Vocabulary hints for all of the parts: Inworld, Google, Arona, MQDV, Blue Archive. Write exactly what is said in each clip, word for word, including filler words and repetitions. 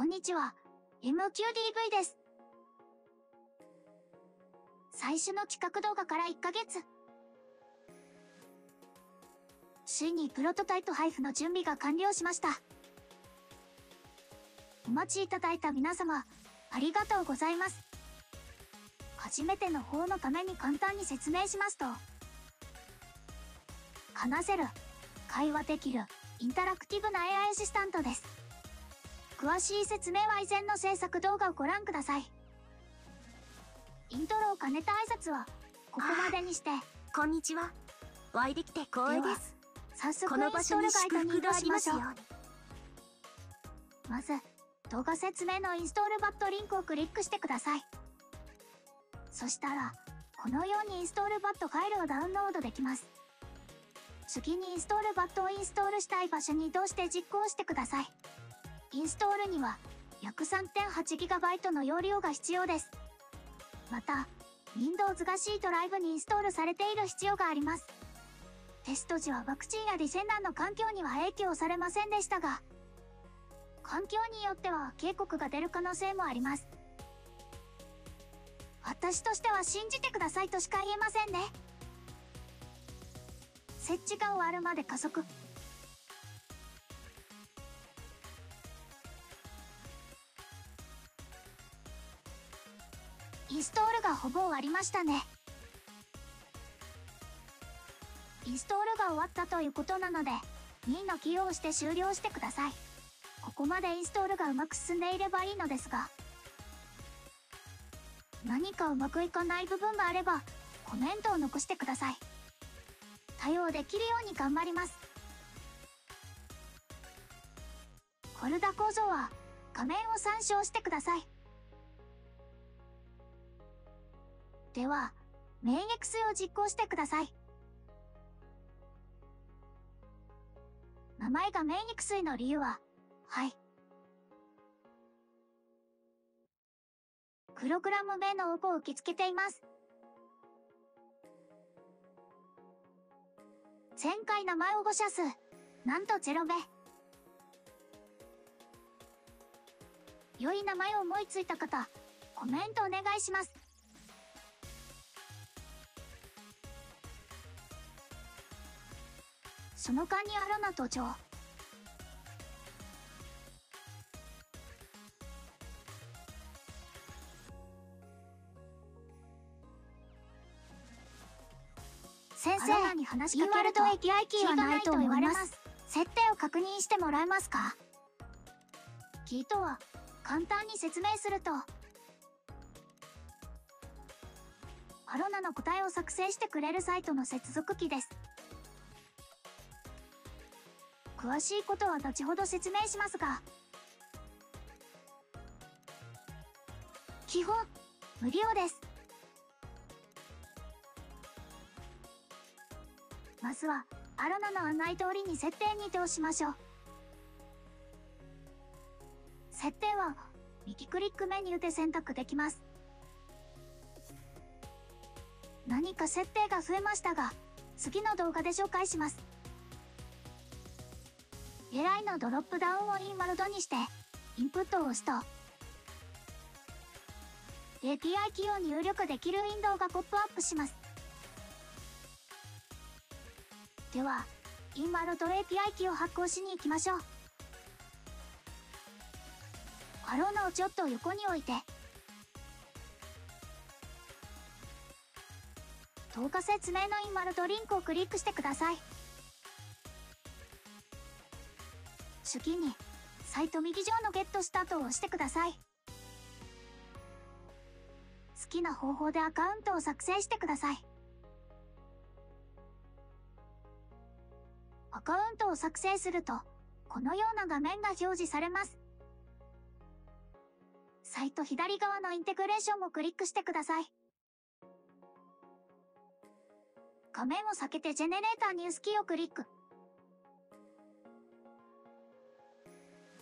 こんにちは、エムキューディーブイ です。最初の企画動画からいっかげつ。週にプロトタイプ配布の準備が完了しました。お待ちいただいた皆様、ありがとうございます。初めての方のために簡単に説明しますと、話せる、会話できる、インタラクティブな エーアイ アシスタントです。詳しい説明は以前の制作動画をご覧ください。イントロを兼ねた挨拶は、ここまでにして、こんにちは。お会いできて光栄です。早速、インストールガイドに移動しましょう。まず、動画説明のインストールバットリンクをクリックしてください。そしたら、このようにインストールバットファイルをダウンロードできます。次にインストールバットをインストールしたい場所に移動して実行してください。インストールには、約 さんてんはちギガバイト の容量が必要です。また、Windows が C ドライブにインストールされている必要があります。テスト時はワクチンやディセンダーの環境には影響されませんでしたが、環境によっては警告が出る可能性もあります。私としては信じてくださいとしか言えませんね。設置が終わるまで加速。インストールがほぼ終わりましたね。インストールが終わったということなので、にのキーを押して終了してください。ここまでインストールがうまく進んでいればいいのですが、何かうまくいかない部分があれば、コメントを残してください。対応できるように頑張ります。フォルダ構造は、画面を参照してください。では、メイン X を実行してください。名前がメイン X の理由は、はい。プログラム名の応募を受け付けています。前回名前応募者数、なんとゼロめい。良い名前を思いついた方、コメントお願いします。その間にアロナ登場。先生、アロナに話しかけると エーピーアイ キーはないと思います。設定を確認してもらえますか？キーとは、簡単に説明すると、アロナの答えを作成してくれるサイトの接続キーです。詳しいことは後ほど説明しますが、基本、無料です。まずは、アロナの案内通りに設定に移動しましょう。設定は、右クリックメニューで選択できます。何か設定が増えましたが、次の動画で紹介します。エライのドロップダウンをインワールドにして、インプットを押すと、エーピーアイ キーを入力できるウィンドウがポップアップします。では、インワールド エーピーアイ キーを発行しに行きましょう。アローナをちょっと横に置いて、動画説明のインワールドリンクをクリックしてください。次に、サイト右上のゲットスタートを押してください。好きな方法でアカウントを作成してください。アカウントを作成すると、このような画面が表示されます。サイト左側のインテグレーションをクリックしてください。画面を避けてジェネレーターニュースキーをクリック。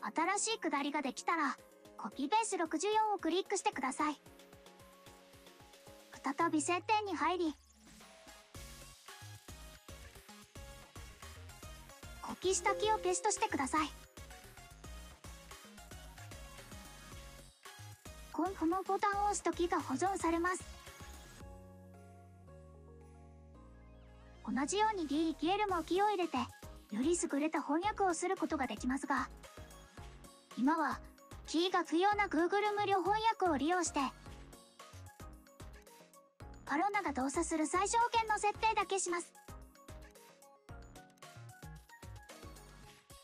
新しいくだりができたら、コピーペースろくじゅうよんをクリックしてください。再び設定に入り、コピーしたキーをペーストしてください。このボタンを押すと木が保存されます。同じように ディー 消えるも木を入れて、より優れた翻訳をすることができますが、今はキーが不要な Google 無料翻訳を利用して、パロナが動作する最小限の設定だけします。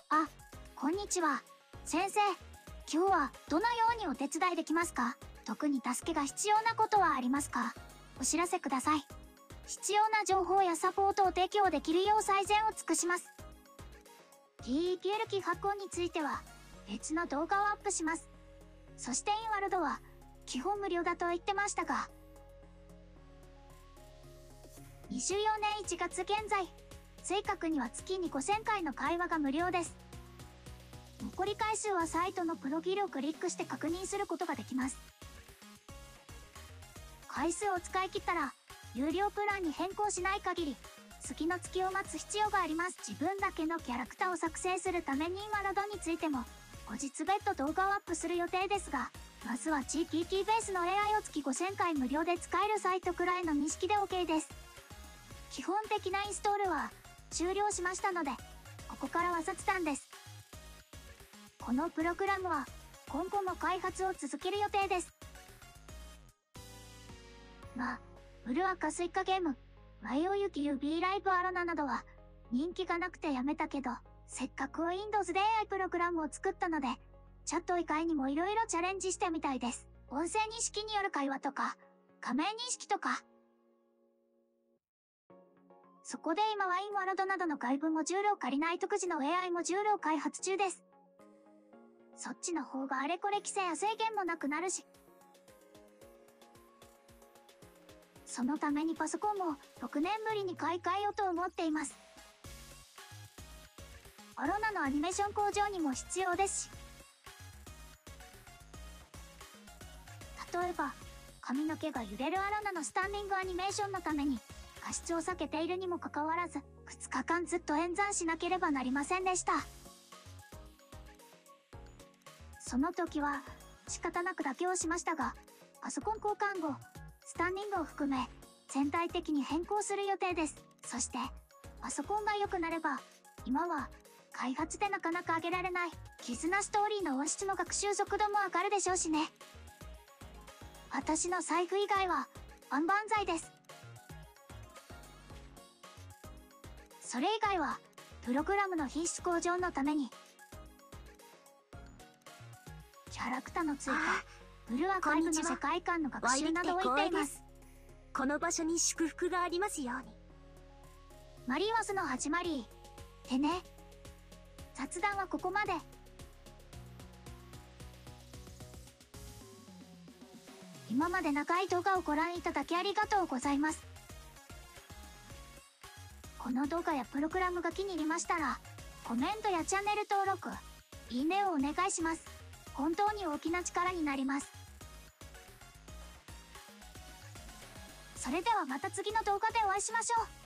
あ、こんにちは。先生、今日はどのようにお手伝いできますか？特に助けが必要なことはありますか？お知らせください。必要な情報やサポートを提供できるよう最善を尽くします。キー消えるキ発行については別の動画をアップします。そしてインワルドは基本無料だと言ってましたが、にじゅうよねんいちがつ現在、正確には月にごせんかいの会話が無料です。残り回数はサイトのプロフィールをクリックして確認することができます。回数を使い切ったら、有料プランに変更しない限り、次の月を待つ必要があります。自分だけのキャラクターを作成するためにインワルドについても、後日別途動画をアップする予定ですが、まずは地域キーベースの エーアイ を月ごせんかい無料で使えるサイトくらいの認識で OK です。基本的なインストールは終了しましたので、ここからは雑談です。このプログラムは今後も開発を続ける予定です。まあ、ウルアカスイカゲーム、マイオユキ ユービー ライブアロナなどは人気がなくてやめたけど、せっかく Windows で エーアイ プログラムを作ったので、チャット以外にもいろいろチャレンジしたみたいです。音声認識による会話とか、画面認識とか。そこで今はインワルドなどの外部モジュールを借りない独自の エーアイ モジュールを開発中です。そっちの方があれこれ規制や制限もなくなるし。そのためにパソコンもろくねんぶりに買い替えようと思っています。アロナのアニメーション工場にも必要ですし。例えば、髪の毛が揺れるアロナのスタンディングアニメーションのために過失を避けているにもかかわらず、ふつかかんずっと演算しなければなりませんでした。その時は仕方なく妥協しましたが、パソコン交換後、スタンディングを含め全体的に変更する予定です。そして、パソコンが良くなれば、今は開発でなかなか上げられない絆ストーリーの音質の学習速度も上がるでしょうしね。私の財布以外は万々歳です。それ以外はプログラムの品質向上のために、キャラクターの追加、ブルーアカイブの世界観の学習などを置いています。この場所に祝福がありますように。マリオスの始まりでね。雑談はここまで。今まで長い動画をご覧いただきありがとうございます。この動画やプログラムが気に入りましたら、コメントやチャンネル登録、いいねをお願いします。本当に大きな力になります。それではまた次の動画でお会いしましょう。